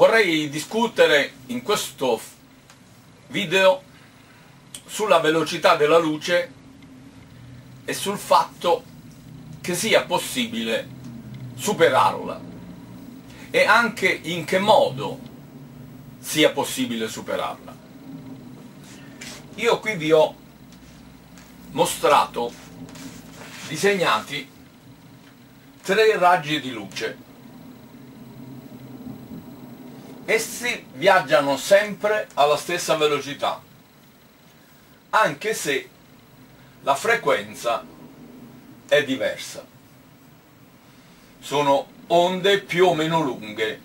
Vorrei discutere in questo video sulla velocità della luce e sul fatto che sia possibile superarla e anche in che modo sia possibile superarla. Io qui vi ho mostrato disegnati 3 raggi di luce. Essi viaggiano sempre alla stessa velocità, anche se la frequenza è diversa. Sono onde più o meno lunghe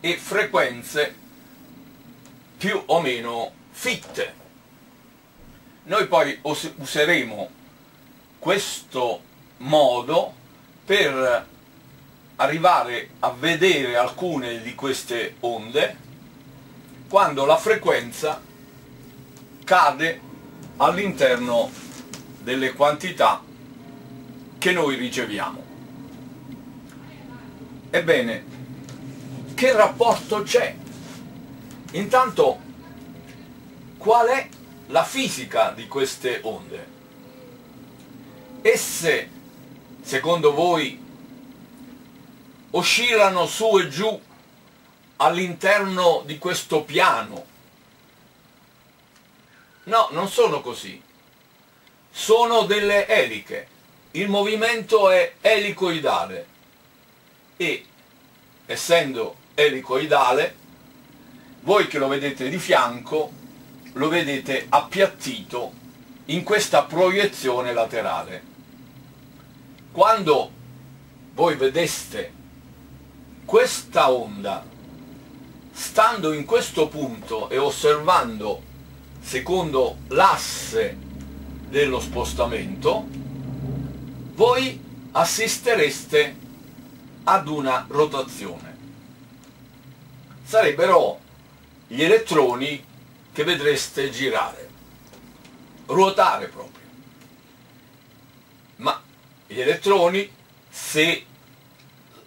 e frequenze più o meno fitte. Noi poi useremo questo modo per arrivare a vedere alcune di queste onde quando la frequenza cade all'interno delle quantità che noi riceviamo. Ebbene, che rapporto c'è? Intanto, qual è la fisica di queste onde? Esse, secondo voi, oscillano su e giù all'interno di questo piano? No, non sono così. Sono delle eliche. Il movimento è elicoidale e, essendo elicoidale, voi che lo vedete di fianco, lo vedete appiattito in questa proiezione laterale. Quando voi vedeste questa onda, stando in questo punto e osservando secondo l'asse dello spostamento, voi assistereste ad una rotazione. Sarebbero gli elettroni che vedreste girare, ruotare proprio. Ma gli elettroni, se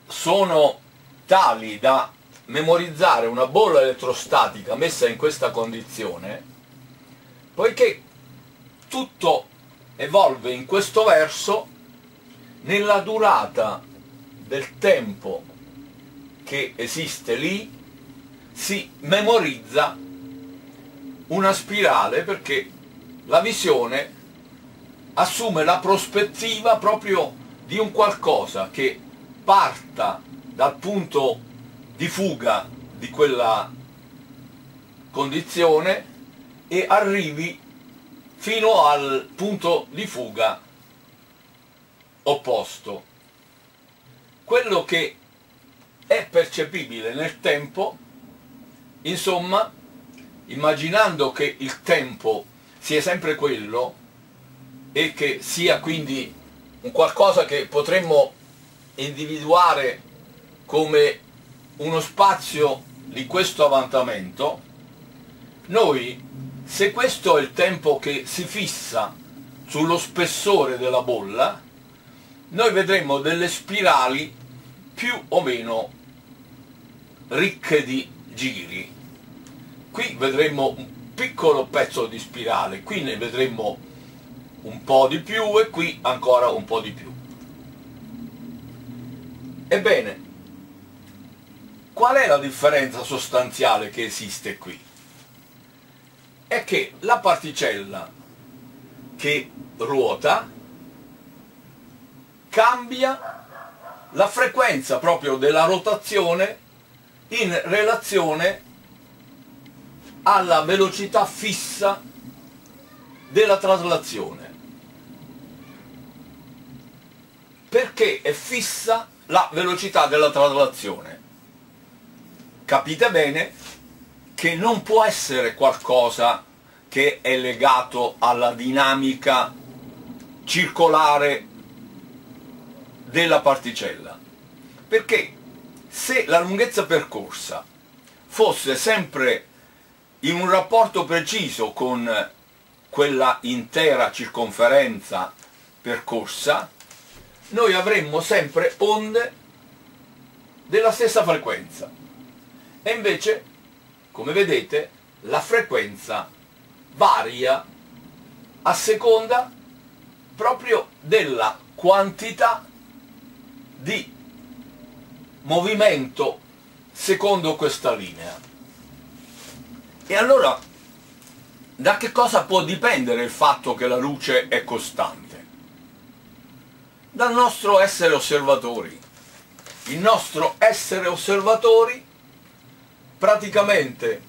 sono tali da memorizzare una bolla elettrostatica messa in questa condizione, poiché tutto evolve in questo verso, nella durata del tempo che esiste lì si memorizza una spirale, perché la visione assume la prospettiva proprio di un qualcosa che parta dal punto di fuga di quella condizione e arrivi fino al punto di fuga opposto. Quello che è percepibile nel tempo, insomma, immaginando che il tempo sia sempre quello e che sia quindi un qualcosa che potremmo individuare come uno spazio di questo avvantamento, noi, se questo è il tempo che si fissa sullo spessore della bolla, noi vedremo delle spirali più o meno ricche di giri. Qui vedremo un piccolo pezzo di spirale, qui ne vedremo un po' di più e qui ancora un po' di più. Ebbene, qual è la differenza sostanziale che esiste qui? È che la particella che ruota cambia la frequenza proprio della rotazione in relazione alla velocità fissa della traslazione. Perché è fissa la velocità della traslazione? Capite bene che non può essere qualcosa che è legato alla dinamica circolare della particella, perché se la lunghezza percorsa fosse sempre in un rapporto preciso con quella intera circonferenza percorsa, noi avremmo sempre onde della stessa frequenza. E invece, come vedete, la frequenza varia a seconda proprio della quantità di movimento secondo questa linea. E allora, da che cosa può dipendere il fatto che la luce è costante? Dal nostro essere osservatori. Il nostro essere osservatori praticamente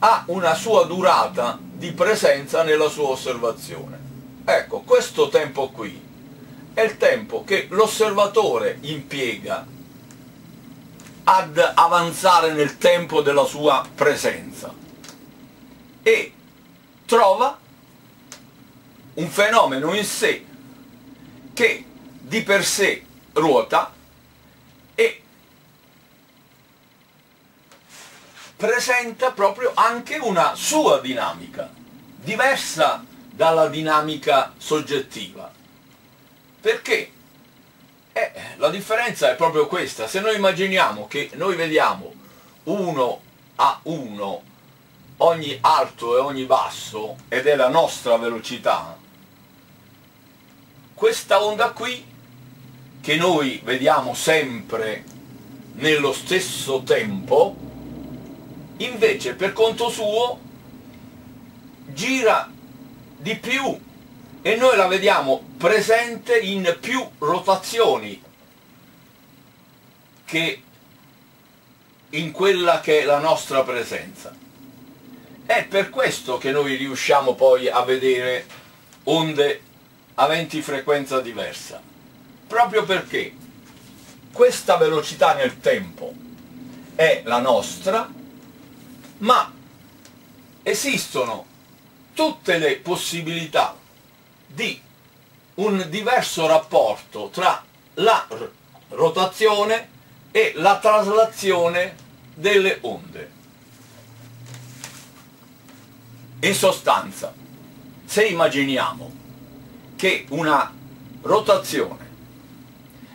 ha una sua durata di presenza nella sua osservazione. Ecco, questo tempo qui è il tempo che l'osservatore impiega ad avanzare nel tempo della sua presenza e trova un fenomeno in sé che di per sé ruota e presenta proprio anche una sua dinamica, diversa dalla dinamica soggettiva. Perché? La differenza è proprio questa. Se noi immaginiamo che noi vediamo uno a uno ogni alto e ogni basso, ed è la nostra velocità, questa onda qui, che noi vediamo sempre nello stesso tempo, invece per conto suo gira di più e noi la vediamo presente in più rotazioni che in quella che è la nostra presenza. È per questo che noi riusciamo poi a vedere onde aventi frequenza diversa, proprio perché questa velocità nel tempo è la nostra, ma esistono tutte le possibilità di un diverso rapporto tra la rotazione e la traslazione delle onde. In sostanza, se immaginiamo che una rotazione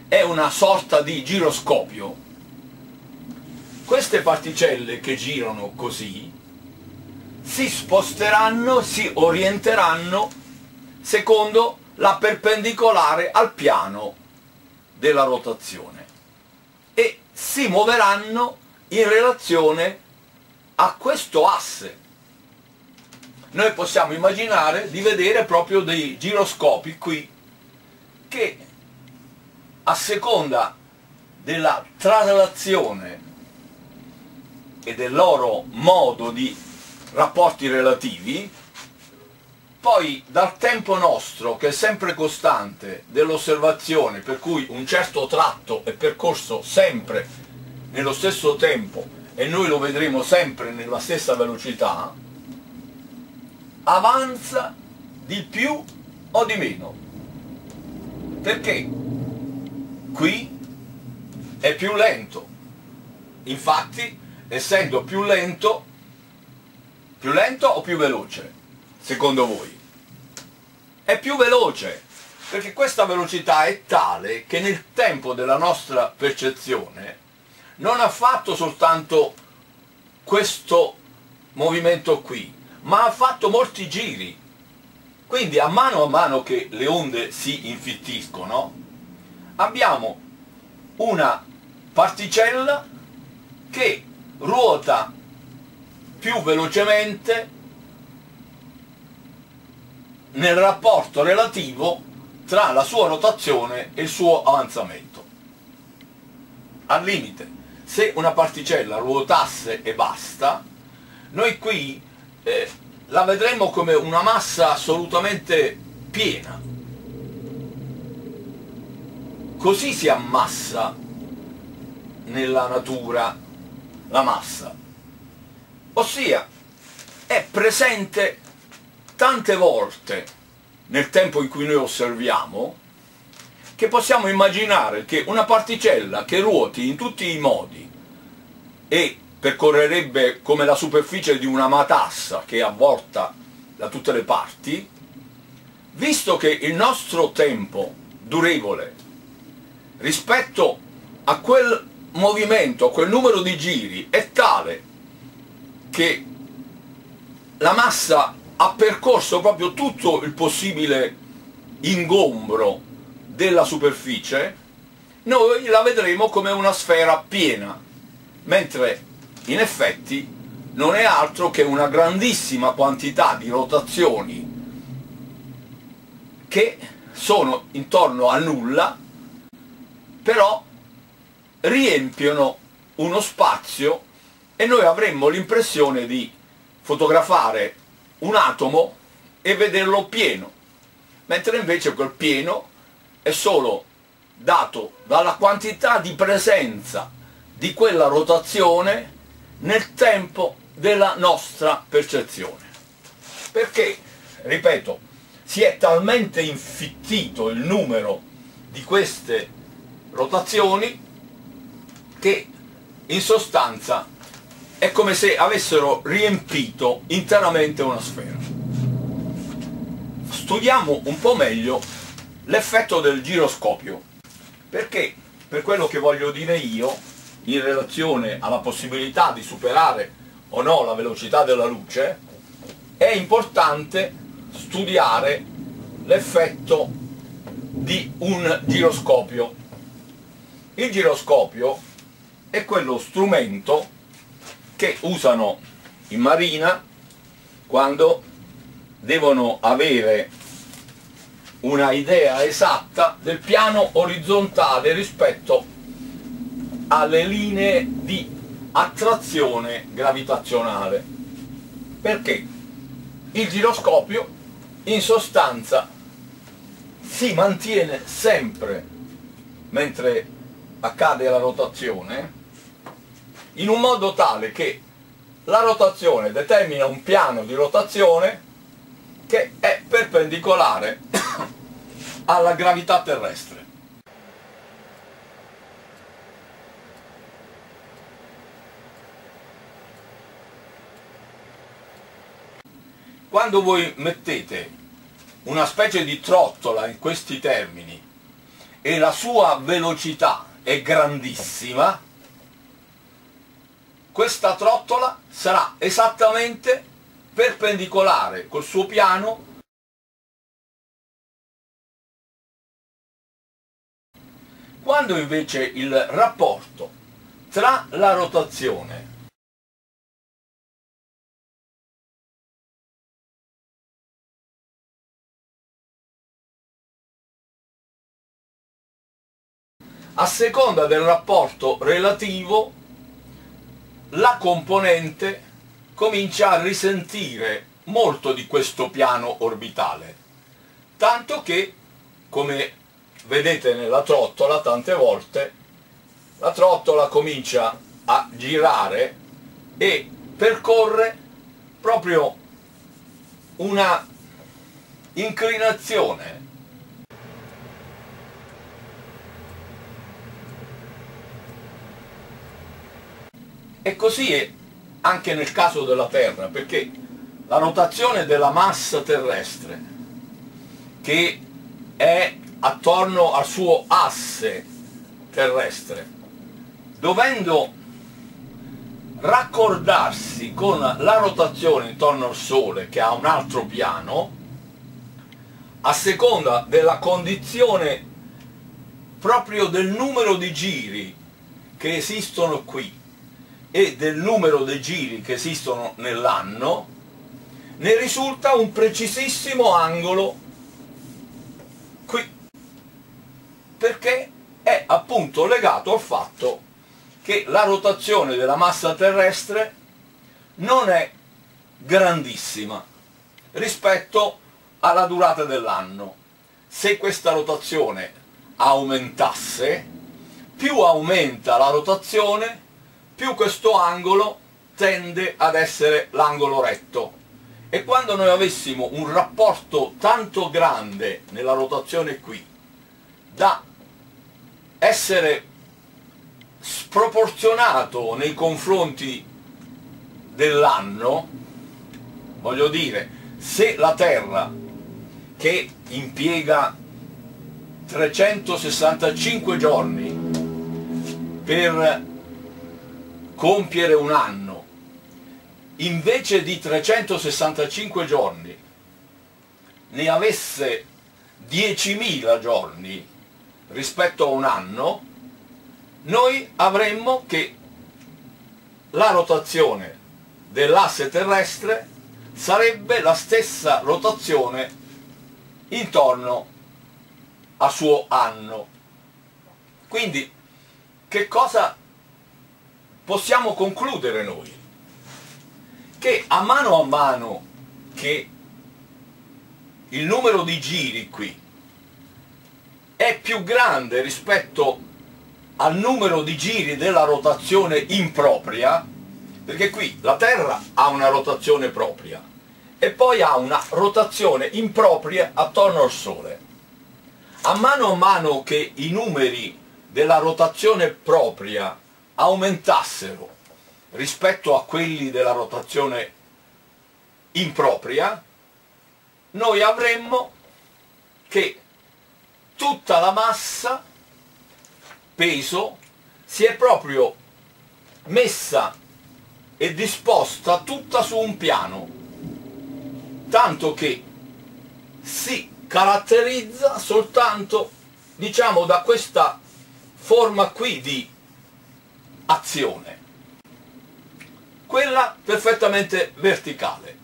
è una sorta di giroscopio, queste particelle che girano così si sposteranno, si orienteranno secondo la perpendicolare al piano della rotazione e si muoveranno in relazione a questo asse. Noi possiamo immaginare di vedere proprio dei giroscopi qui che, a seconda della traslazione e del loro modo di rapporti relativi, poi dal tempo nostro, che è sempre costante, dell'osservazione, per cui un certo tratto è percorso sempre nello stesso tempo e noi lo vedremo sempre nella stessa velocità, avanza di più o di meno, perché qui è più lento. Infatti, essendo più lento o più veloce, secondo voi? È più veloce, perché questa velocità è tale che nel tempo della nostra percezione non ha fatto soltanto questo movimento qui, ma ha fatto molti giri. Quindi a mano che le onde si infittiscono, abbiamo una particella che ruota più velocemente nel rapporto relativo tra la sua rotazione e il suo avanzamento. Al limite, se una particella ruotasse e basta, noi qui la vedremmo come una massa assolutamente piena. Così si ammassa nella natura la massa, ossia è presente tante volte nel tempo in cui noi osserviamo, che possiamo immaginare che una particella che ruoti in tutti i modi e percorrerebbe come la superficie di una matassa che è avvolta da tutte le parti, visto che il nostro tempo durevole rispetto a quel movimento, quel numero di giri è tale che la massa ha percorso proprio tutto il possibile ingombro della superficie, noi la vedremo come una sfera piena, mentre in effetti non è altro che una grandissima quantità di rotazioni che sono intorno a nulla, però riempiono uno spazio e noi avremmo l'impressione di fotografare un atomo e vederlo pieno, mentre invece quel pieno è solo dato dalla quantità di presenza di quella rotazione nel tempo della nostra percezione, perché, ripeto, si è talmente infittito il numero di queste rotazioni che in sostanza è come se avessero riempito interamente una sfera. Studiamo un po' meglio l'effetto del giroscopio, perché per quello che voglio dire io, in relazione alla possibilità di superare o no la velocità della luce, è importante studiare l'effetto di un giroscopio. Il giroscopio è quello strumento che usano in marina quando devono avere una idea esatta del piano orizzontale rispetto alle linee di attrazione gravitazionale, perché il giroscopio in sostanza si mantiene sempre, mentre accade la rotazione, in un modo tale che la rotazione determina un piano di rotazione che è perpendicolare alla gravità terrestre. Quando voi mettete una specie di trottola in questi termini e la sua velocità è grandissima, questa trottola sarà esattamente perpendicolare col suo piano . Quando invece il rapporto tra la rotazione a seconda del rapporto relativo, la componente comincia a risentire molto di questo piano orbitale, tanto che, come vedete nella trottola tante volte, la trottola comincia a girare e percorre proprio una inclinazione . E così è anche nel caso della Terra, perché la rotazione della massa terrestre, che è attorno al suo asse terrestre, dovendo raccordarsi con la rotazione intorno al Sole, che ha un altro piano, a seconda della condizione proprio del numero di giri che esistono qui e del numero dei giri che esistono nell'anno, ne risulta un precisissimo angolo qui, perché è appunto legato al fatto che la rotazione della massa terrestre non è grandissima rispetto alla durata dell'anno. Se questa rotazione aumentasse, più aumenta la rotazione, più questo angolo tende ad essere l'angolo retto, e quando noi avessimo un rapporto tanto grande nella rotazione qui da essere sproporzionato nei confronti dell'anno, voglio dire, se la Terra, che impiega 365 giorni per compiere un anno, invece di 365 giorni ne avesse 10.000 giorni rispetto a un anno, noi avremmo che la rotazione dell'asse terrestre sarebbe la stessa rotazione intorno al suo anno. Quindi che cosa possiamo concludere noi? Che a mano che il numero di giri qui è più grande rispetto al numero di giri della rotazione impropria, perché qui la Terra ha una rotazione propria e poi ha una rotazione impropria attorno al Sole. A mano che i numeri della rotazione propria aumentassero rispetto a quelli della rotazione impropria, noi avremmo che tutta la massa, peso, si è proprio messa e disposta tutta su un piano, tanto che si caratterizza soltanto, diciamo, da questa forma qui di azione, quella perfettamente verticale.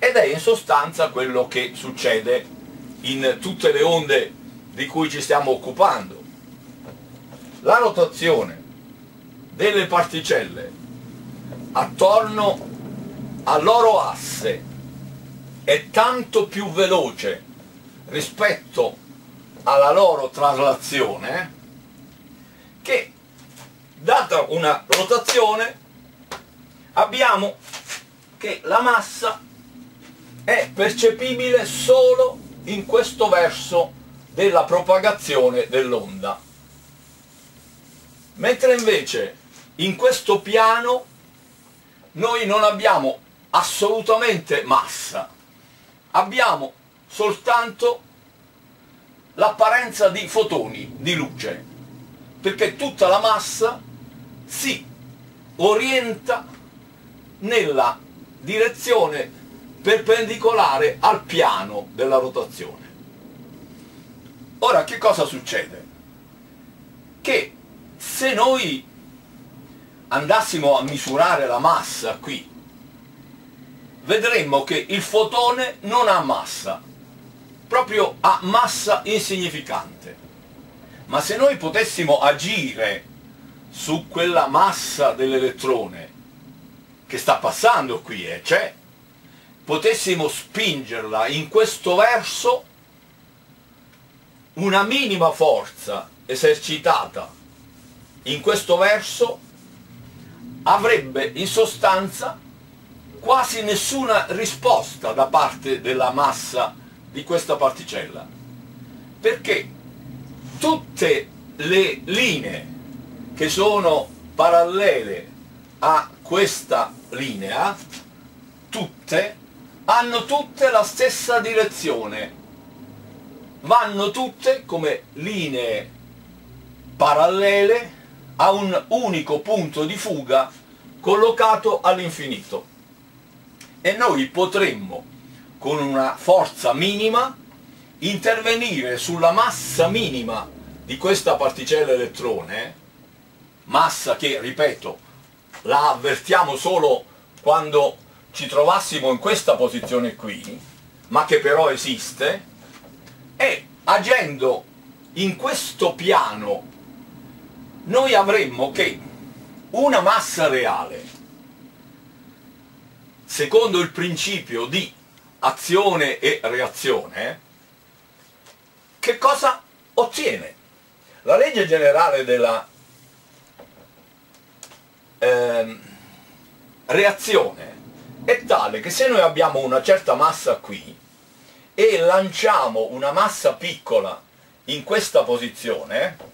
Ed è in sostanza quello che succede in tutte le onde di cui ci stiamo occupando. La rotazione delle particelle attorno al loro asse è tanto più veloce rispetto alla loro traslazione che, data una rotazione, abbiamo che la massa è percepibile solo in questo verso della propagazione dell'onda, mentre invece in questo piano noi non abbiamo assolutamente massa, abbiamo soltanto l'apparenza di fotoni di luce, perché tutta la massa si orienta nella direzione perpendicolare al piano della rotazione. Ora, che cosa succede? Che se noi andassimo a misurare la massa qui, vedremmo che il fotone non ha massa, proprio ha massa insignificante. Ma se noi potessimo agire su quella massa dell'elettrone che sta passando qui e c'è, potessimo spingerla in questo verso, una minima forza esercitata in questo verso avrebbe in sostanza quasi nessuna risposta da parte della massa di questa particella, perché tutte le linee che sono parallele a questa linea, tutte, hanno tutte la stessa direzione, vanno tutte come linee parallele a un unico punto di fuga collocato all'infinito, e noi potremmo con una forza minima intervenire sulla massa minima di questa particella elettrone, massa che, ripeto, la avvertiamo solo quando ci trovassimo in questa posizione qui, ma che però esiste, e agendo in questo piano noi avremmo che una massa reale, secondo il principio di azione e reazione, che cosa ottiene? La legge generale della reazione è tale che se noi abbiamo una certa massa qui e lanciamo una massa piccola in questa posizione,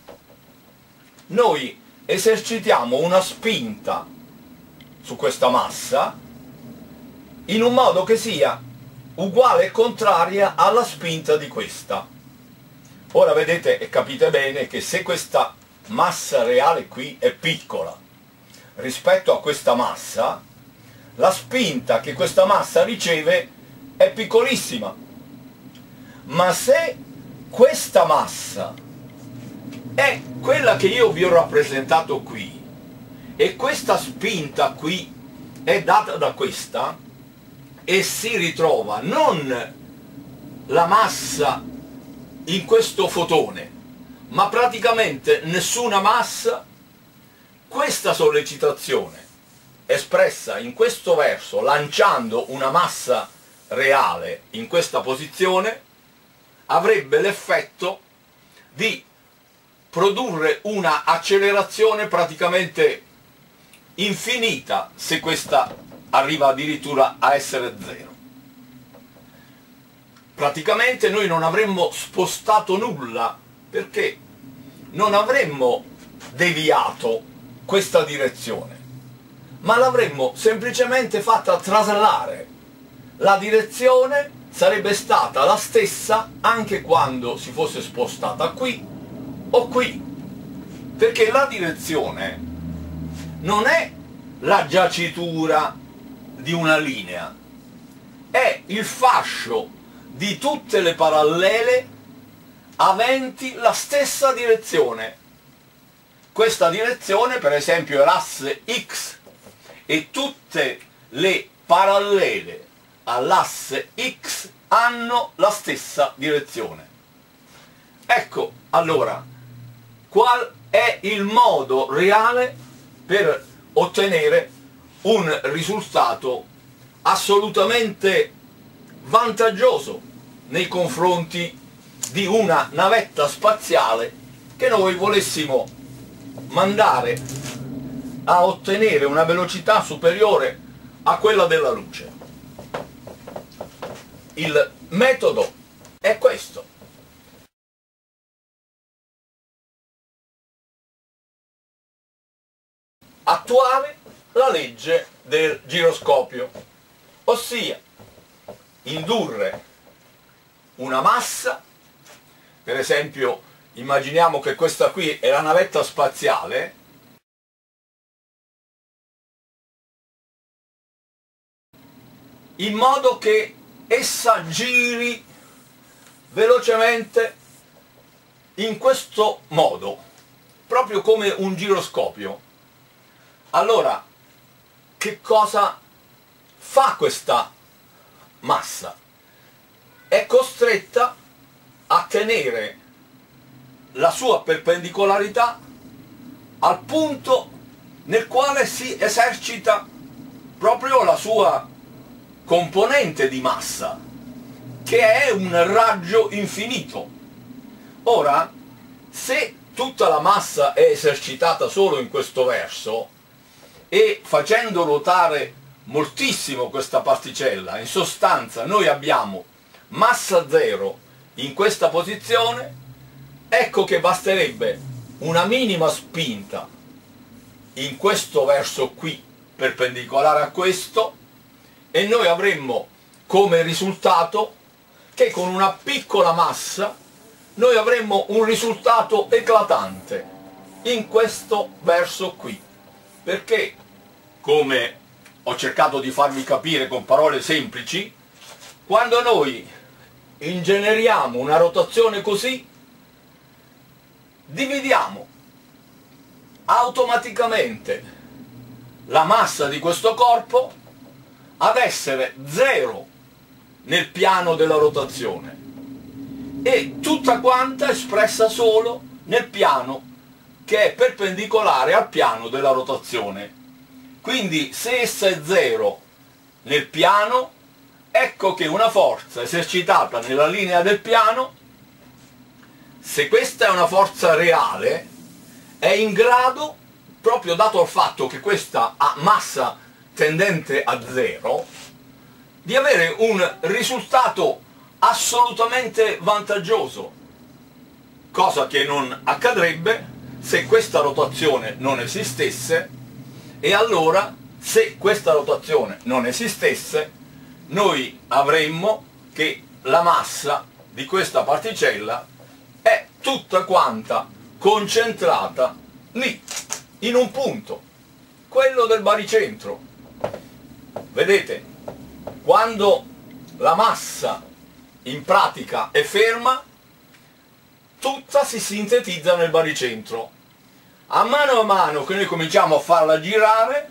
noi esercitiamo una spinta su questa massa in un modo che sia uguale e contraria alla spinta di questa. Ora vedete e capite bene che se questa massa reale qui è piccola rispetto a questa massa, la spinta che questa massa riceve è piccolissima. Ma se questa massa è quella che io vi ho rappresentato qui e questa spinta qui è data da questa, e si ritrova non la massa in questo fotone, ma praticamente nessuna massa, questa sollecitazione espressa in questo verso lanciando una massa reale in questa posizione avrebbe l'effetto di produrre una accelerazione praticamente infinita, se questa arriva addirittura a essere zero. Praticamente noi non avremmo spostato nulla, perché non avremmo deviato questa direzione, ma l'avremmo semplicemente fatta traslare. La direzione sarebbe stata la stessa anche quando si fosse spostata qui o qui, perché la direzione non è la giacitura di una linea, è il fascio di tutte le parallele aventi la stessa direzione. Questa direzione per esempio è l'asse X, e tutte le parallele all'asse X hanno la stessa direzione. Ecco allora qual è il modo reale per ottenere un risultato assolutamente vantaggioso nei confronti di una navetta spaziale che noi volessimo mandare a ottenere una velocità superiore a quella della luce. Il metodo è questo. Attuare la legge del giroscopio, ossia indurre una massa, per esempio immaginiamo che questa qui è la navetta spaziale, in modo che essa giri velocemente in questo modo, proprio come un giroscopio. Allora, che cosa fa questa massa? È costretta a tenere la sua perpendicolarità al punto nel quale si esercita proprio la sua componente di massa, che è un raggio infinito. Ora, se tutta la massa è esercitata solo in questo verso e facendo ruotare moltissimo questa particella, in sostanza noi abbiamo massa zero in questa posizione, ecco che basterebbe una minima spinta in questo verso qui perpendicolare a questo e noi avremmo come risultato che con una piccola massa noi avremmo un risultato eclatante in questo verso qui, perché come ho cercato di farvi capire con parole semplici, quando noi ingegneriamo una rotazione così, dividiamo automaticamente la massa di questo corpo ad essere zero nel piano della rotazione e tutta quanta espressa solo nel piano che è perpendicolare al piano della rotazione. Quindi se essa è zero nel piano, ecco che una forza esercitata nella linea del piano, se questa è una forza reale, è in grado, proprio dato il fatto che questa ha massa tendente a zero, di avere un risultato assolutamente vantaggioso, cosa che non accadrebbe se questa rotazione non esistesse. E allora, se questa rotazione non esistesse, noi avremmo che la massa di questa particella è tutta quanta concentrata lì, in un punto, quello del baricentro. Vedete, quando la massa in pratica è ferma, tutta si sintetizza nel baricentro. A mano che noi cominciamo a farla girare,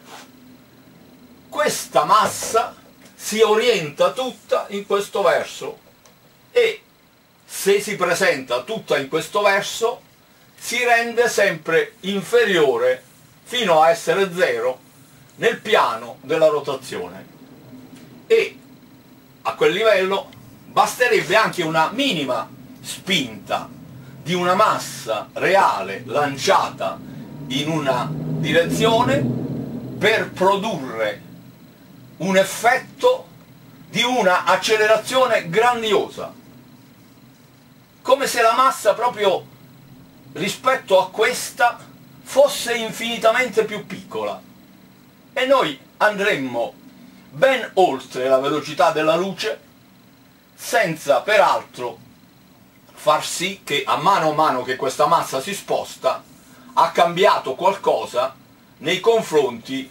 questa massa si orienta tutta in questo verso, e se si presenta tutta in questo verso si rende sempre inferiore fino a essere zero nel piano della rotazione. E a quel livello basterebbe anche una minima spinta di una massa reale lanciata in una direzione per produrre un effetto di una accelerazione grandiosa, come se la massa proprio rispetto a questa fosse infinitamente più piccola, e noi andremmo ben oltre la velocità della luce, senza peraltro far sì che a mano che questa massa si sposta ha cambiato qualcosa nei confronti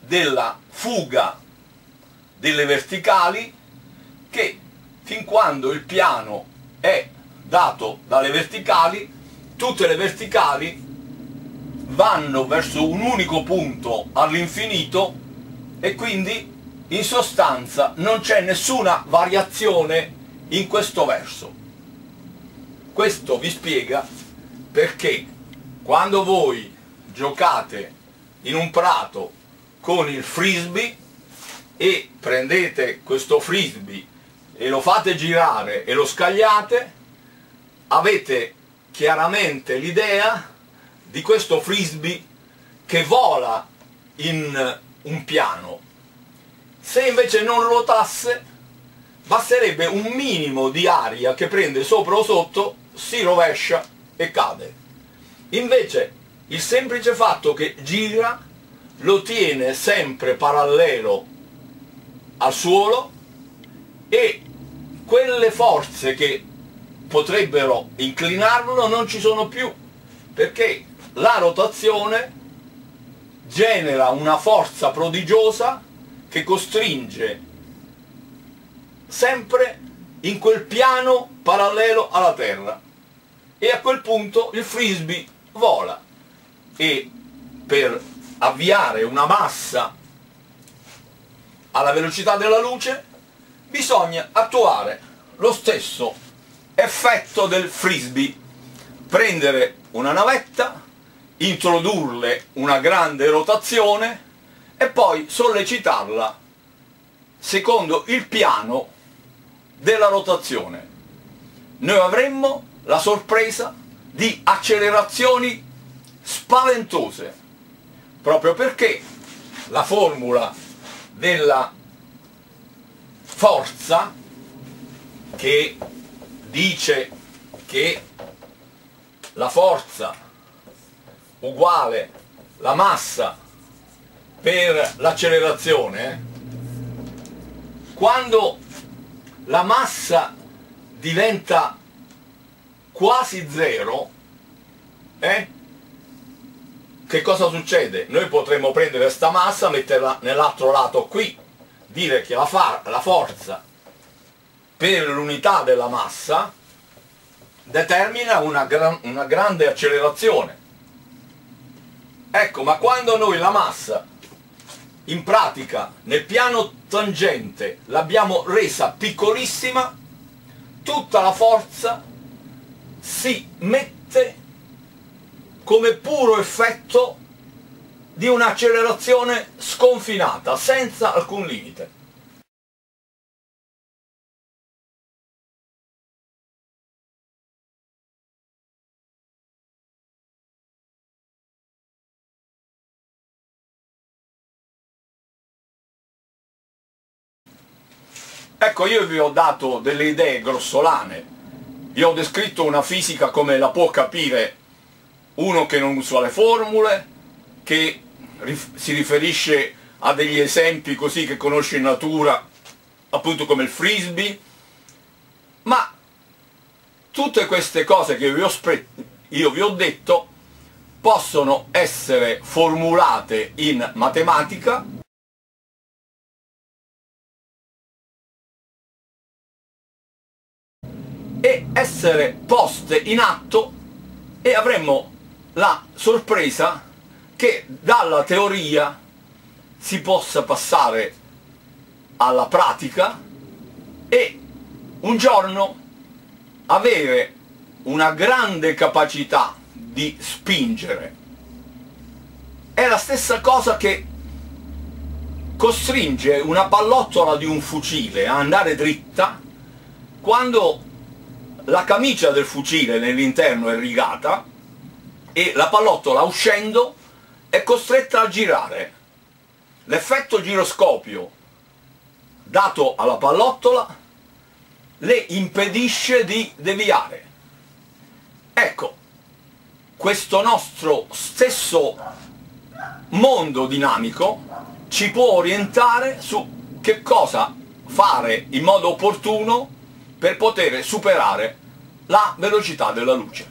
della fuga delle verticali, che fin quando il piano è dato dalle verticali, tutte le verticali vanno verso un unico punto all'infinito, e quindi in sostanza non c'è nessuna variazione in questo verso. Questo vi spiega perché quando voi giocate in un prato con il frisbee e prendete questo frisbee e lo fate girare e lo scagliate, avete chiaramente l'idea di questo frisbee che vola in un piano. Se invece non ruotasse, basterebbe un minimo di aria che prende sopra o sotto, si rovescia e cade. Invece il semplice fatto che gira lo tiene sempre parallelo al suolo, e quelle forze che potrebbero inclinarlo non ci sono più, perché la rotazione genera una forza prodigiosa che costringe sempre in quel piano parallelo alla terra, e a quel punto il frisbee vola. E per avviare una massa alla velocità della luce bisogna attuare lo stesso effetto del frisbee: prendere una navetta, introdurle una grande rotazione e poi sollecitarla secondo il piano della rotazione. Noi avremmo la sorpresa di accelerazioni spaventose, proprio perché la formula della forza, che dice che la forza uguale la massa per l'accelerazione, quando la massa diventa quasi zero, che cosa succede? Noi potremmo prendere questa massa, metterla nell'altro lato qui, dire che la forza per l'unità della massa determina una grande accelerazione. Ecco, ma quando noi la massa in pratica nel piano tangente l'abbiamo resa piccolissima, tutta la forza si mette come puro effetto di un'accelerazione sconfinata, senza alcun limite. Ecco, io vi ho dato delle idee grossolane, vi ho descritto una fisica come la può capire uno che non usa le formule, che si riferisce a degli esempi così che conosce in natura, appunto come il frisbee, ma Tutte queste cose che io vi ho detto possono essere formulate in matematica e essere poste in atto, e avremmo la sorpresa che dalla teoria si possa passare alla pratica e un giorno avere una grande capacità di spingere. È la stessa cosa che costringe una pallottola di un fucile a andare dritta quando la camicia del fucile nell'interno è rigata e la pallottola uscendo è costretta a girare. L'effetto giroscopio dato alla pallottola le impedisce di deviare. Ecco, questo nostro stesso mondo dinamico ci può orientare su che cosa fare in modo opportuno per poter superare la velocità della luce.